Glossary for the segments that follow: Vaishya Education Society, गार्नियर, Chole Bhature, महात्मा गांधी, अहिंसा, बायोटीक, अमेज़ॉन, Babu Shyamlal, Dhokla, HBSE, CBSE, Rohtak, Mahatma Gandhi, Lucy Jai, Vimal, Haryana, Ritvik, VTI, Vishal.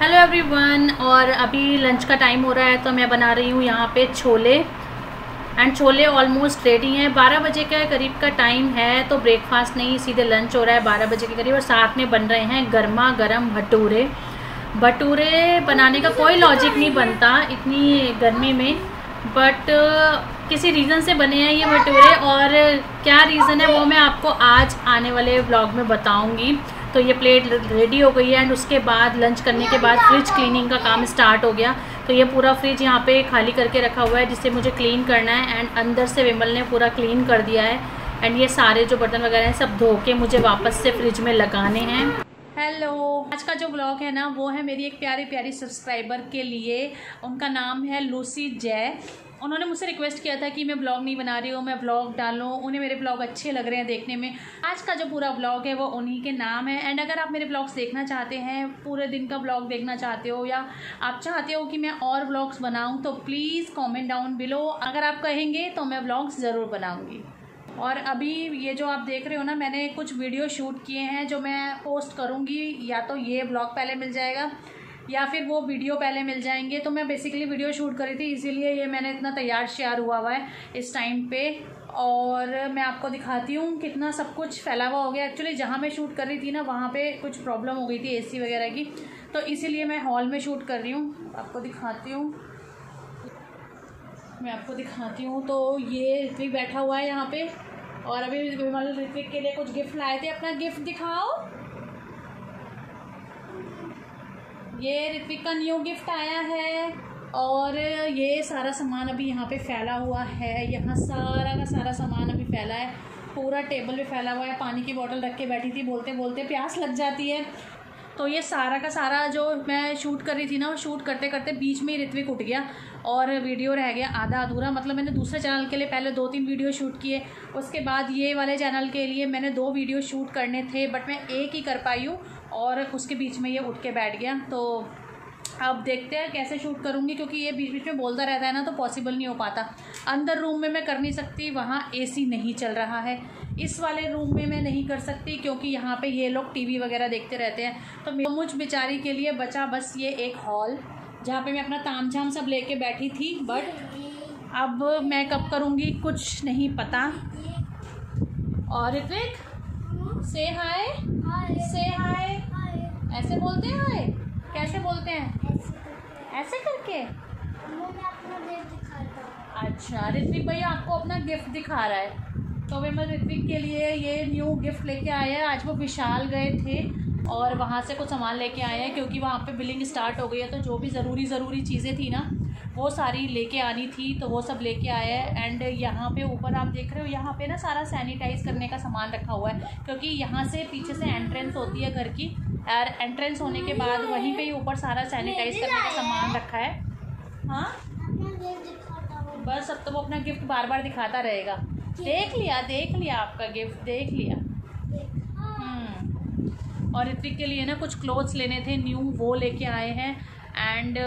Hello everyone. और अभी lunch का टाइम हो रहा है तो मैं बना रही हूँ यहाँ पे chole. And chole almost ready हैं। 12 बजे के करीब का टाइम है तो ब्रेकफास्ट नहीं, सीधे लंच हो रहा है 12 बजे के करीब। और साथ में बन रहे हैं गर्मा गर्म भटूरे। भटूरे बनाने का कोई लॉजिक नहीं बनता इतनी गर्मी में, बट किसी रीज़न से बने हैं ये भटूरे। और क्या रीज़न है वो मैं आपको आज आने वाले व्लॉग में बताऊँगी। तो ये प्लेट रेडी हो गई है। एंड उसके बाद लंच करने के बाद फ्रिज क्लीनिंग का काम स्टार्ट हो गया। तो ये पूरा फ्रिज यहाँ पे खाली करके रखा हुआ है जिसे मुझे क्लीन करना है। एंड अंदर से विमल ने पूरा क्लीन कर दिया है। एंड ये सारे जो बर्तन वगैरह हैं सब धो के मुझे वापस से फ्रिज में लगाने हैं। हेलो, आज का जो ब्लॉग है ना वो है मेरी एक प्यारी प्यारी सब्सक्राइबर के लिए। उनका नाम है लूसी जय। उन्होंने मुझसे रिक्वेस्ट किया था कि मैं ब्लॉग नहीं बना रही हूँ, मैं ब्लॉग डालूँ। उन्हें मेरे ब्लॉग अच्छे लग रहे हैं देखने में। आज का जो पूरा ब्लॉग है वो उन्हीं के नाम है। एंड अगर आप मेरे ब्लॉग्स देखना चाहते हैं, पूरे दिन का ब्लॉग देखना चाहते हो, या आप चाहते हो कि मैं और ब्लॉग्स बनाऊँ, तो प्लीज़ कॉमेंट डाउन बिलो। अगर आप कहेंगे तो मैं ब्लॉग्स ज़रूर बनाऊँगी। और अभी ये जो आप देख रहे हो ना, मैंने कुछ वीडियो शूट किए हैं जो मैं पोस्ट करूँगी। या तो ये ब्लॉग पहले मिल जाएगा या फिर वो वीडियो पहले मिल जाएंगे। तो मैं बेसिकली वीडियो शूट करी थी, इसीलिए ये मैंने इतना तैयार श्यार हुआ है इस टाइम पे। और मैं आपको दिखाती हूँ कितना सब कुछ फैला हुआ हो गया। एक्चुअली जहाँ मैं शूट कर रही थी ना वहाँ पे कुछ प्रॉब्लम हो गई थी एसी वगैरह की, तो इसीलिए मैं हॉल में शूट कर रही हूँ। आपको दिखाती हूँ, मैं आपको दिखाती हूँ। तो ये ऋत्विक बैठा हुआ है यहाँ पे। और अभी विमल ऋत्विक के लिए कुछ गिफ्ट लाए थे। अपना गिफ्ट दिखाओ। ये ऋत्विक का न्यू गिफ्ट आया है। और ये सारा सामान अभी यहाँ पे फैला हुआ है। यहाँ सारा का सारा सामान अभी फैला है, पूरा टेबल पे फैला हुआ है। पानी की बोतल रख के बैठी थी, बोलते बोलते प्यास लग जाती है। तो ये सारा का सारा जो मैं शूट कर रही थी ना, वो शूट करते करते बीच में ही ऋत्विक उठ गया और वीडियो रह गया आधा अधूरा। मतलब मैंने दूसरे चैनल के लिए पहले 2-3 वीडियो शूट किए, उसके बाद ये वाले चैनल के लिए मैंने 2 वीडियो शूट करने थे, बट मैं एक ही कर पाई हूँ और उसके बीच में ये उठ के बैठ गया। तो अब देखते हैं कैसे शूट करूँगी, क्योंकि ये बीच बीच में बोलता रहता है ना, तो पॉसिबल नहीं हो पाता। अंदर रूम में मैं कर नहीं सकती, वहाँ एसी नहीं चल रहा है। इस वाले रूम में मैं नहीं कर सकती क्योंकि यहाँ पे ये लोग टीवी वगैरह देखते रहते हैं। तो मुझ बेचारी के लिए बचा बस ये एक हॉल, जहाँ पे मैं अपना ताम झाम सब लेके बैठी थी। बट अब मैं कब करूँगी कुछ नहीं पता। और ऋत्विक से हाय ऐसे बोलते हैं। हाय कैसे बोलते हैं? ऐसे करके। अच्छा, ऋत्विक भैया आपको अपना गिफ्ट दिखा रहा है। तो विमल ऋत्विक के लिए ये न्यू गिफ्ट लेके आया है। आज वो विशाल गए थे और वहाँ से कुछ सामान लेके आए हैं, क्योंकि वहाँ पे बिलिंग स्टार्ट हो गई है। तो जो भी ज़रूरी चीज़ें थी ना वो सारी लेके आनी थी, तो वो सब लेके आए हैं। एंड यहाँ पे ऊपर आप देख रहे हो, यहाँ पे ना सारा सैनिटाइज़ करने का सामान रखा हुआ है, क्योंकि यहाँ से पीछे से एंट्रेंस होती है घर की। और एंट्रेंस होने के बाद वहीं पर ही ऊपर सारा सैनिटाइज़ करने का सामान रखा है। हाँ बस, अब तो वो अपना गिफ्ट बार बार दिखाता रहेगा। देख लिया आपका गिफ्ट, देख लिया। और ऋत्विक के लिए ना कुछ क्लोथ्स लेने थे न्यू, वो लेके आए हैं। एंड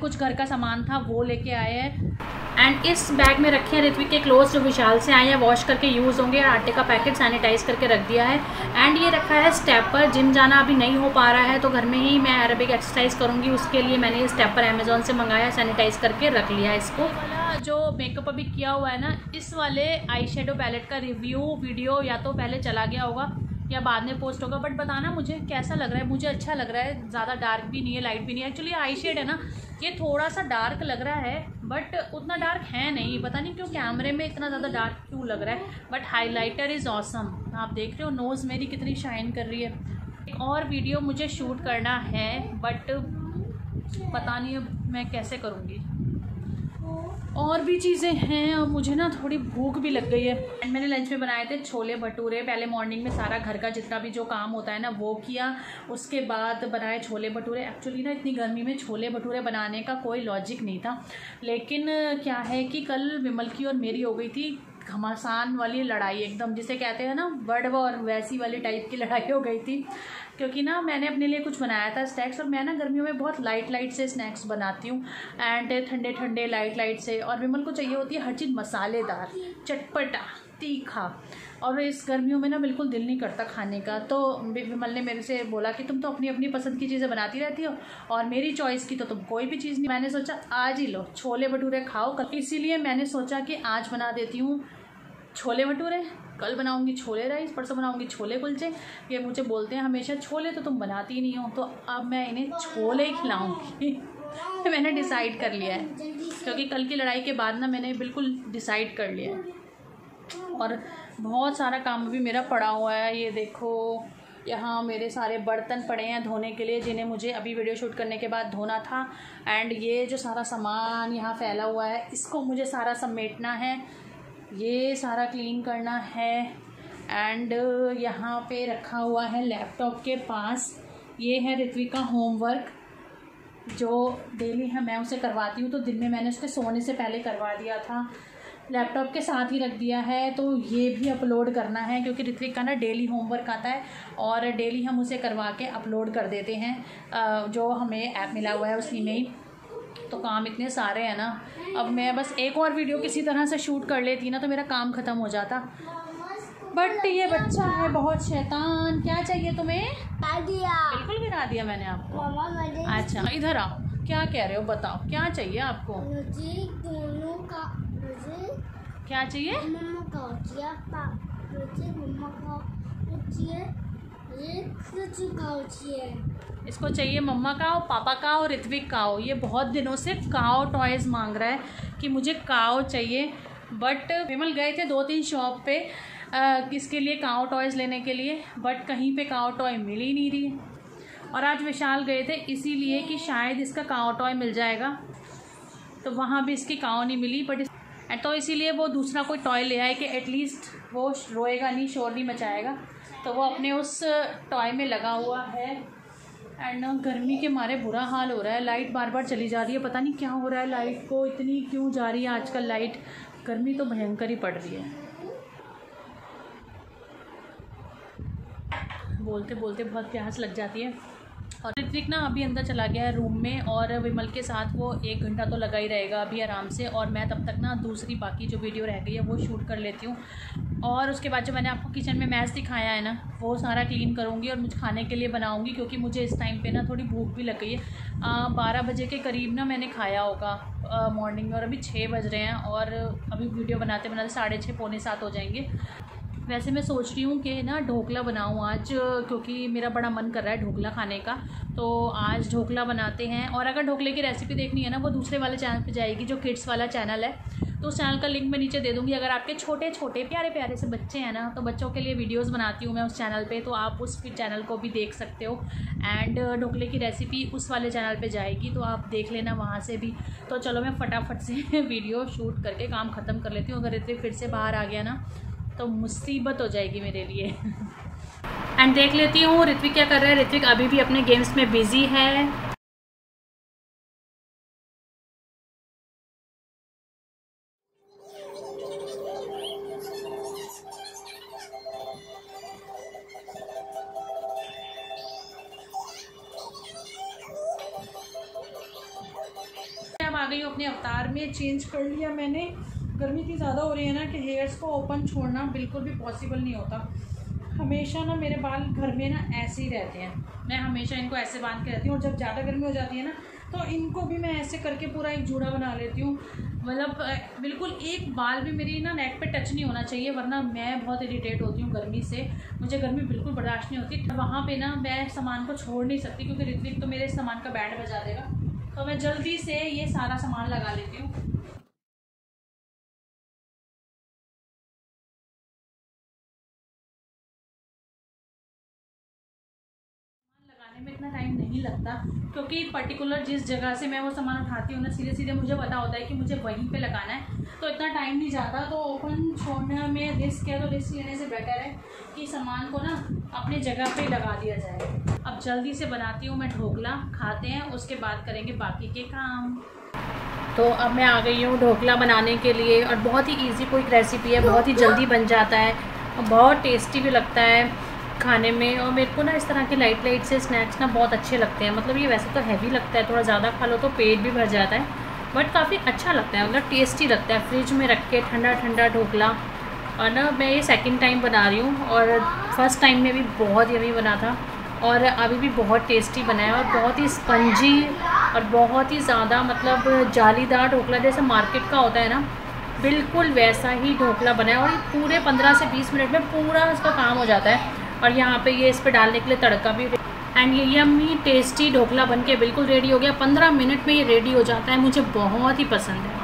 कुछ घर का सामान था वो लेके आए हैं। एंड इस बैग में रखे हैं ऋत्विक के क्लोथ्स जो विशाल से आए हैं, वॉश करके यूज़ होंगे। आटे का पैकेट सैनिटाइज़ करके रख दिया है। एंड ये रखा है स्टेपर। जिम जाना अभी नहीं हो पा रहा है तो घर में ही मैं एरोबिक एक्सरसाइज करूँगी, उसके लिए मैंने ये स्टेपर अमेज़ॉन से मंगाया, सैनिटाइज़ करके रख लिया इसको। जो मेकअप अभी किया हुआ है ना, इस वाले आई शेडो पैलेट का रिव्यू वीडियो या तो पहले चला गया होगा या बाद में पोस्ट होगा। बट बताना मुझे कैसा लग रहा है। मुझे अच्छा लग रहा है, ज़्यादा डार्क भी नहीं है, लाइट भी नहीं है। एक्चुअली आई शेड है ना, ये थोड़ा सा डार्क लग रहा है, बट उतना डार्क है नहीं। पता नहीं क्यों कैमरे में इतना ज़्यादा डार्क क्यों लग रहा है, बट हाईलाइटर इज़ ऑसम। आप देख रहे हो नोज़ मेरी कितनी शाइन कर रही है। एक और वीडियो मुझे शूट करना है, बट पता नहीं मैं कैसे करूँगी। और भी चीज़ें हैं। और मुझे ना थोड़ी भूख भी लग गई है। एंड मैंने लंच में बनाए थे छोले भटूरे। पहले मॉर्निंग में सारा घर का जितना भी जो काम होता है ना वो किया, उसके बाद बनाए छोले भटूरे। एक्चुअली ना इतनी गर्मी में छोले भटूरे बनाने का कोई लॉजिक नहीं था, लेकिन क्या है कि कल विमल की और मेरी हो गई थी घमासान वाली लड़ाई, एकदम जिसे कहते हैं ना वर्ड वॉर, वैसी वाली टाइप की लड़ाई हो गई थी। क्योंकि ना मैंने अपने लिए कुछ बनाया था स्नैक्स, और मैं ना गर्मियों में बहुत लाइट से स्नैक्स बनाती हूँ। एंड ठंडे लाइट से। और विमल को चाहिए होती है हर चीज़ मसालेदार, चटपटा, तीखा। और इस गर्मियों में ना बिल्कुल दिल नहीं करता खाने का। तो विमल ने मेरे से बोला कि तुम तो अपनी अपनी पसंद की चीज़ें बनाती रहती हो और मेरी चॉइस की तो तुम कोई भी चीज़ नहीं। मैंने सोचा आज ही लो छोले भटूरे खाओ, इसीलिए मैंने सोचा कि आज बना देती हूँ छोले भटूरे, कल बनाऊंगी छोले राइस, परसों बनाऊंगी छोले कुलचे। ये मुझे बोलते हैं हमेशा छोले तो तुम बनाती ही नहीं हो, तो अब मैं इन्हें छोले ही खिलाऊंगी। मैंने डिसाइड कर लिया है, क्योंकि कल की लड़ाई के बाद ना मैंने बिल्कुल डिसाइड कर लिया है। और बहुत सारा काम भी मेरा पड़ा हुआ है, ये देखो यहाँ मेरे सारे बर्तन पड़े हैं धोने के लिए, जिन्हें मुझे अभी वीडियो शूट करने के बाद धोना था। एंड ये जो सारा सामान यहाँ फैला हुआ है, इसको मुझे सारा समेटना है, ये सारा क्लीन करना है। एंड यहाँ पे रखा हुआ है लैपटॉप के पास, ये है ऋत्विक का होमवर्क जो डेली है मैं उसे करवाती हूँ, तो दिन में मैंने उसके सोने से पहले करवा दिया था, लैपटॉप के साथ ही रख दिया है। तो ये भी अपलोड करना है, क्योंकि ऋत्विक का ना डेली होमवर्क आता है और डेली हम उसे करवा के अपलोड कर देते हैं, जो हमें ऐप मिला हुआ है उसी में ही। तो काम इतने सारे हैं ना, अब मैं बस एक और वीडियो किसी तरह से शूट कर लेती ना तो मेरा काम ख़त्म हो जाता। बट ये बच्चा है बहुत शैतान। क्या चाहिए तुम्हें? बिल्कुल गिरा दिया मैंने आपको। अच्छा इधर आओ, क्या कह रहे हो बताओ, क्या चाहिए आपको? क्या चाहिए? इसको चाहिए मम्मा का हो, पापा का हो, ऋत्विक का हो। ये बहुत दिनों से काओ टॉयज़ मांग रहा है कि मुझे काओ चाहिए। बट विमल गए थे 2-3 शॉप पे इसके लिए काओ टॉयज़ लेने के लिए, बट कहीं पे काओ टॉय मिल ही नहीं रही। और आज विशाल गए थे इसीलिए कि शायद इसका काओ टॉय मिल जाएगा, तो वहाँ भी इसकी काओ नहीं मिली। बट तो इसीलिए वो दूसरा कोई टॉय ले आए कि एटलीस्ट वो रोएगा नहीं, शोर नहीं मचाएगा। तो वो अपने उस टॉय में लगा हुआ है। एंड गर्मी के मारे बुरा हाल हो रहा है, लाइट बार बार चली जा रही है, पता नहीं क्या हो रहा है, लाइट को इतनी क्यों जा रही है आजकल लाइट। गर्मी तो भयंकर ही पड़ रही है। बोलते बोलते बहुत प्यास लग जाती है। और ऋत्विक ना अभी अंदर चला गया है रूम में, और विमल के साथ वो 1 घंटा तो लगा ही रहेगा अभी आराम से। और मैं तब तक ना दूसरी बाकी जो वीडियो रह गई है वो शूट कर लेती हूँ, और उसके बाद जो मैंने आपको किचन में मैस दिखाया है ना वो सारा क्लीन करूँगी और मुझे खाने के लिए बनाऊँगी, क्योंकि मुझे इस टाइम पे ना थोड़ी भूख भी लग गई है। 12 बजे के करीब ना मैंने खाया होगा मॉर्निंग में, और अभी 6 बज रहे हैं और अभी वीडियो बनाते बनाते 6:30 पौने 7 हो जाएंगे। वैसे मैं सोच रही हूँ कि ना ढोकला बनाऊँ आज, क्योंकि मेरा बड़ा मन कर रहा है ढोकला खाने का, तो आज ढोकला बनाते हैं। और अगर ढोकले की रेसिपी देखनी है ना वो दूसरे वाले चैनल पे जाएगी जो किड्स वाला चैनल है, तो उस चैनल का लिंक मैं नीचे दे दूँगी। अगर आपके छोटे छोटे प्यारे प्यारे से बच्चे हैं ना, तो बच्चों के लिए वीडियोस बनाती हूँ मैं उस चैनल पे, तो आप उस चैनल को भी देख सकते हो। एंड ढोकले की रेसिपी उस वाले चैनल पे जाएगी, तो आप देख लेना वहाँ से भी। तो चलो मैं फटाफट से वीडियो शूट करके काम ख़त्म कर लेती हूँ। अगर इतने फिर से बाहर आ गया ना तो मुसीबत हो जाएगी मेरे लिए। एंड देख लेती हूँ ऋत्विक क्या कर रहा है। ऋत्विक अभी भी अपने गेम्स में बिजी है। अब आ गई हूँ अपने अवतार में, चेंज कर लिया मैंने। गर्मी इतनी ज़्यादा हो रही है ना कि हेयर्स को ओपन छोड़ना बिल्कुल भी पॉसिबल नहीं होता। हमेशा ना मेरे बाल घर में ना ऐसे ही रहते हैं, मैं हमेशा इनको ऐसे बांध के रहती हूँ। और जब ज़्यादा गर्मी हो जाती है ना तो इनको भी मैं ऐसे करके पूरा एक जूड़ा बना लेती हूँ, मतलब बिल्कुल एक बाल भी मेरी ना नेक पे टच नहीं होना चाहिए, वरना मैं बहुत इरिटेट होती हूँ गर्मी से। मुझे गर्मी बिल्कुल बर्दाश्त नहीं होती। वहाँ पर ना मैं सामान को छोड़ नहीं सकती, क्योंकि ऋत्विक तो मेरे सामान का बैंड बजा देगा। तो मैं जल्दी से ये सारा सामान लगा लेती हूँ। में इतना टाइम नहीं लगता, क्योंकि पर्टिकुलर जिस जगह से मैं वो सामान उठाती हूँ ना सीधे सीधे मुझे पता होता है कि मुझे वहीं पे लगाना है, तो इतना टाइम नहीं जाता। तो ओपन छोड़ने में रिस्क है, तो रिस्क लेने से बेटर है कि सामान को ना अपने जगह पे लगा दिया जाए। अब जल्दी से बनाती हूँ मैं ढोकला, खाते हैं उसके बाद करेंगे बाकी के काम। तो अब मैं आ गई हूँ ढोकला बनाने के लिए, और बहुत ही ईजी कोई रेसिपी है, बहुत ही जल्दी बन जाता है और बहुत टेस्टी भी लगता है खाने में। और मेरे को ना इस तरह के लाइट से स्नैक्स ना बहुत अच्छे लगते हैं, मतलब ये वैसे तो हैवी लगता है, थोड़ा ज़्यादा खा लो तो पेट भी भर जाता है, बट काफ़ी अच्छा लगता है, मतलब टेस्टी लगता है। फ्रिज में रख के ठंडा ठंडा ढोकला और ना मैं ये सेकंड टाइम बना रही हूँ और फर्स्ट टाइम में भी बहुत यमी बना था और अभी भी बहुत टेस्टी बना है और बहुत ही स्पंजी और बहुत ही ज़्यादा मतलब जालीदार ढोकला जैसा मार्केट का होता है ना, बिल्कुल वैसा ही ढोकला बना है। और ये पूरे 15 से 20 मिनट में पूरा इसका काम हो जाता है। और यहाँ पे ये इस पे डालने के लिए तड़का भी एंड ये यम्मी टेस्टी ढोकला बनके बिल्कुल रेडी हो गया। 15 मिनट में ये रेडी हो जाता है, मुझे बहुत ही पसंद है।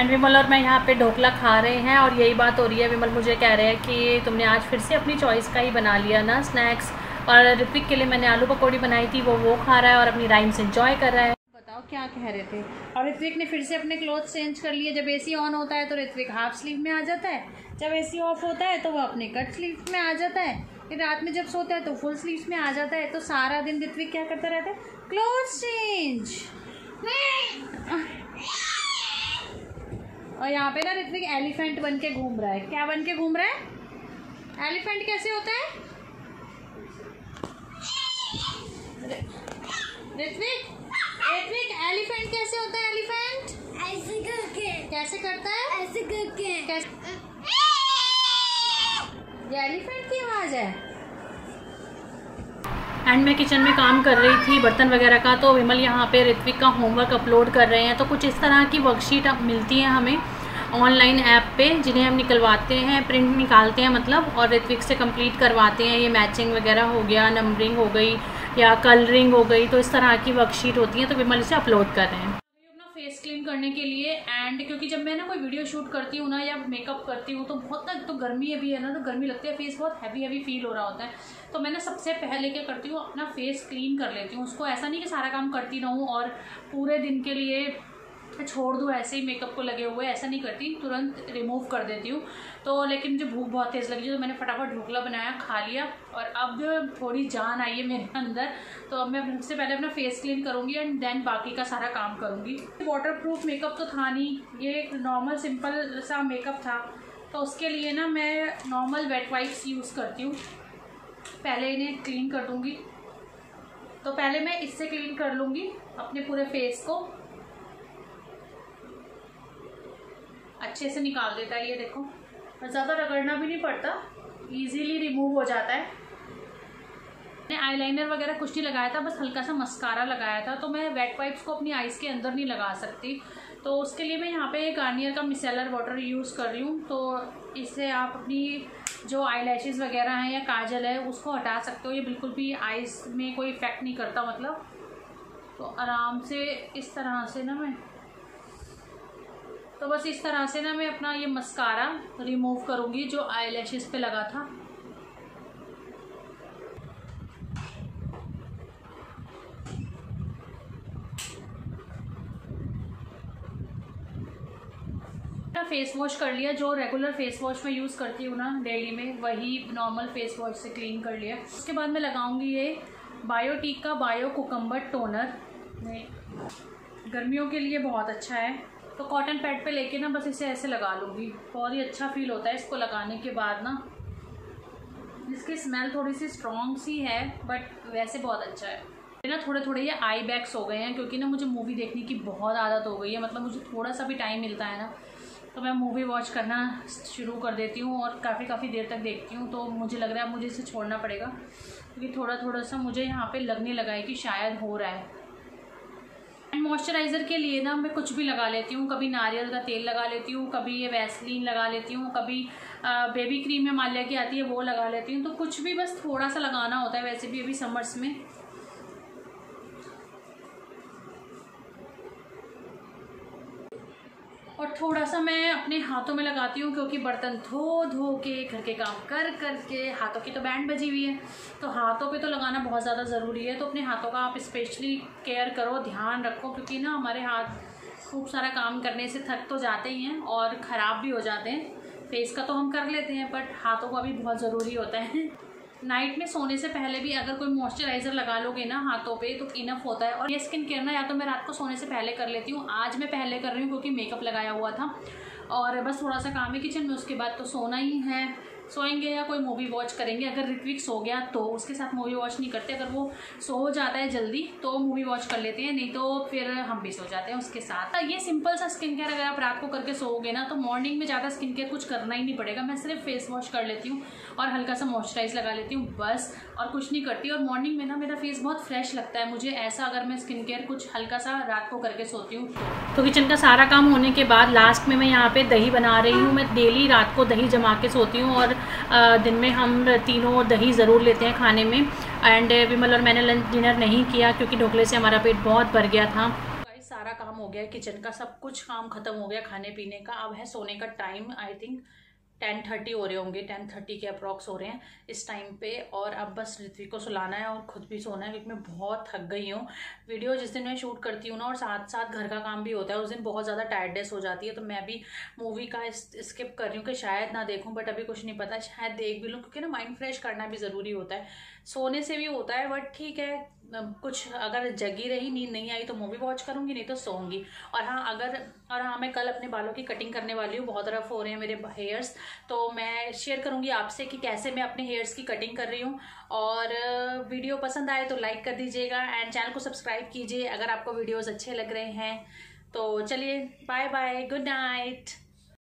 एंड विमल और मैं यहाँ पे ढोकला खा रहे हैं और यही बात हो रही है। विमल मुझे कह रहे हैं कि तुमने आज फिर से अपनी चॉइस का ही बना लिया ना स्नैक्स। और ऋत्विक के लिए मैंने आलू पकौड़ी बनाई थी, वो खा रहा है और अपनी राइम्स एंजॉय कर रहा है। बताओ क्या कह रहे थे। और ऋत्विक ने फिर से अपने क्लोथ चेंज कर लिए। जब एसी ऑन होता है तो ऋत्विक हाफ स्लीव में आ जाता है, जब एसी ऑफ होता है तो वो अपने कट स्लीव में आ जाता है, फिर रात में जब सोता है तो फुल स्लीव्स में आ जाता है। तो सारा दिन ऋत्विक क्या करता रहता है, क्लोथ चेंज। और यहाँ पे ना ऋत्विक एलिफेंट बन के घूम रहा है। क्या बन के घूम रहा है? एलिफेंट कैसे होता है ऋत्विक? ऋत्विक एलिफेंट कैसे होता है? एलिफेंट ऐसे करके कैसे करता है? ऐसे करके कैसे? ये एलिफेंट की आवाज़ है। एंड मैं किचन में काम कर रही थी बर्तन वगैरह का, तो विमल यहाँ पे ऋत्विक का होमवर्क अपलोड कर रहे हैं। तो कुछ इस तरह की वर्कशीट मिलती हैं हमें ऑनलाइन ऐप पे, जिन्हें हम निकलवाते हैं, प्रिंट निकालते हैं मतलब, और ऋत्विक से कंप्लीट करवाते हैं। ये मैचिंग वगैरह हो गया, नंबरिंग हो गई या कलरिंग हो गई, तो इस तरह की वर्कशीट होती है। तो विमल इसे अपलोड कर रहे हैं अपना फेस क्लीन करने के लिए। एंड क्योंकि जब मैं ना कोई वीडियो शूट करती हूँ ना या मेकअप करती हूँ तो बहुत ना, तो गर्मी अभी है ना, तो गर्मी लगती है, फेस बहुत हैवी हैवी फील हो रहा होता है। तो मैं ना सबसे पहले क्या करती हूँ, अपना फेस क्लीन कर लेती हूँ। उसको ऐसा नहीं कि सारा काम करती रहूँ और पूरे दिन के लिए छोड़ दूँ ऐसे ही मेकअप को लगे हुए, ऐसा नहीं करती, तुरंत रिमूव कर देती हूँ। तो लेकिन मुझे भूख बहुत तेज़ लगी तो मैंने फटाफट ढोकला बनाया, खा लिया और अब थोड़ी जान आई है मेरे अंदर। तो अब मैं सबसे पहले अपना फेस क्लीन करूँगी एंड देन बाकी का सारा काम करूँगी। वाटरप्रूफ मेकअप तो था नहीं, ये एक नॉर्मल सिंपल सा मेकअप था, तो उसके लिए ना मैं नॉर्मल वेट वाइप्स यूज़ करती हूँ। पहले इन्हें क्लीन कर दूँगी, तो पहले मैं इससे क्लीन कर लूँगी अपने पूरे फेस को, अच्छे से निकाल देता है। ये देखो, और ज़्यादा रगड़ना भी नहीं पड़ता, इजीली रिमूव हो जाता है। मैंने आईलाइनर वगैरह कुछ नहीं लगाया था, बस हल्का सा मस्कारा लगाया था। तो मैं वेट वाइप्स को अपनी आईज़ के अंदर नहीं लगा सकती, तो उसके लिए मैं यहाँ पे गार्नियर का मिसेलर वाटर यूज़ कर रही हूँ। तो इससे आप अपनी जो आईलैशेज़ वगैरह हैं या काजल है उसको हटा सकते हो, ये बिल्कुल भी आईज़ में कोई इफ़ेक्ट नहीं करता मतलब। तो आराम से इस तरह से ना मैं, तो बस इस तरह से ना मैं अपना ये मस्कारा रिमूव करूँगी जो आईलैशेज़ पे लगा था। फेस वॉश कर लिया, जो रेगुलर फेस वॉश मैं यूज़ करती हूँ ना डेली में, वही नॉर्मल फेस वॉश से क्लीन कर लिया। उसके बाद मैं लगाऊंगी ये बायोटीक का बायो कुकम्बर टोनर, गर्मियों के लिए बहुत अच्छा है। तो कॉटन पैड पे लेके ना बस इसे ऐसे लगा लूँगी, बहुत ही अच्छा फील होता है इसको लगाने के बाद ना। इसकी स्मेल थोड़ी सी स्ट्रॉन्ग सी है बट वैसे बहुत अच्छा है ना। थोड़े थोड़े ये आई बैग्स हो गए हैं क्योंकि ना मुझे मूवी देखने की बहुत आदत हो गई है, मतलब मुझे थोड़ा सा भी टाइम मिलता है ना तो मैं मूवी वॉच करना शुरू कर देती हूँ और काफ़ी देर तक देखती हूँ। तो मुझे लग रहा है मुझे इसे छोड़ना पड़ेगा क्योंकि थोड़ा सा मुझे यहाँ पे लगने लगा है कि शायद हो रहा है। एंड मॉइस्चराइज़र के लिए ना मैं कुछ भी लगा लेती हूँ, कभी नारियल का तेल लगा लेती हूँ, कभी ये वैसलीन लगा लेती हूँ, कभी बेबी क्रीम हिमालय की आती है वो लगा लेती हूँ। तो कुछ भी बस थोड़ा सा लगाना होता है, वैसे भी अभी समर्स में। और थोड़ा सा मैं अपने हाथों में लगाती हूँ क्योंकि बर्तन धो के, घर के काम कर के हाथों की तो बैंड बजी हुई है, तो हाथों पे तो लगाना बहुत ज़्यादा ज़रूरी है। तो अपने हाथों का आप स्पेशली केयर करो, ध्यान रखो, क्योंकि ना हमारे हाथ खूब सारा काम करने से थक तो जाते ही हैं और ख़राब भी हो जाते हैं। फेस का तो हम कर लेते हैं बट हाथों का भी बहुत ज़रूरी होता है। नाइट में सोने से पहले भी अगर कोई मॉइस्चराइज़र लगा लोगे ना हाथों पे तो इनफ होता है। और ये स्किन केयर ना या तो मैं रात को सोने से पहले कर लेती हूँ, आज मैं पहले कर रही हूँ क्योंकि मेकअप लगाया हुआ था और बस थोड़ा सा काम है किचन में, उसके बाद तो सोना ही है। सोएंगे या कोई मूवी वॉच करेंगे। अगर ऋत्विक सो गया तो उसके साथ मूवी वॉच नहीं करते, अगर वो सो जाता है जल्दी तो मूवी वॉच कर लेते हैं, नहीं तो फिर हम भी सो जाते हैं उसके साथ। ये सिंपल सा स्किन केयर अगर आप रात को करके सोओगे ना तो मॉर्निंग में ज़्यादा स्किन केयर कुछ करना ही नहीं पड़ेगा। मैं सिर्फ फेस वॉश कर लेती हूँ और हल्का सा मॉइस्चराइज लगा लेती हूँ बस, और कुछ नहीं करती। और मॉर्निंग में ना मेरा फेस बहुत फ्रेश लगता है मुझे, ऐसा अगर मैं स्किन केयर कुछ हल्का सा रात को करके सोती हूँ। तो किचन का सारा काम होने के बाद लास्ट में मैं यहाँ पे दही बना रही हूँ। मैं डेली रात को दही जमा के सोती हूँ और दिन में हम तीनों दही ज़रूर लेते हैं खाने में। एंड विमल और मैंने लंच डिनर नहीं किया क्योंकि ढोकले से हमारा पेट बहुत भर गया था। सारा काम हो गया किचन का, सब कुछ काम खत्म हो गया खाने पीने का। अब है सोने का टाइम, आई थिंक 10:30 हो रहे होंगे, 10:30 के अप्रॉक्स हो रहे हैं इस टाइम पे। और अब बस ऋत्विक को सुलाना है और ख़ुद भी सोना है क्योंकि मैं बहुत थक गई हूँ। वीडियो जिस दिन मैं शूट करती हूँ ना और साथ साथ घर का काम भी होता है, उस दिन बहुत ज़्यादा टायर्डनेस हो जाती है। तो मैं भी मूवी का स्किप कर रही हूँ कि शायद ना देखूँ, बट अभी कुछ नहीं पता, शायद देख भी लूँ क्योंकि ना माइंड फ्रेश करना भी ज़रूरी होता है। सोने से भी होता है बट ठीक है, कुछ अगर जगी रही, नींद नहीं आई तो मूवी वॉच करूँगी, नहीं तो सोऊंगी। और हाँ मैं कल अपने बालों की कटिंग करने वाली हूँ, बहुत रफ हो रहे हैं मेरे हेयर्स, तो मैं शेयर करूँगी आपसे कि कैसे मैं अपने हेयर्स की कटिंग कर रही हूँ। और वीडियो पसंद आए तो लाइक कर दीजिएगा एंड चैनल को सब्सक्राइब कीजिए अगर आपको वीडियोज़ अच्छे लग रहे हैं। तो चलिए बाय बाय, गुड नाइट।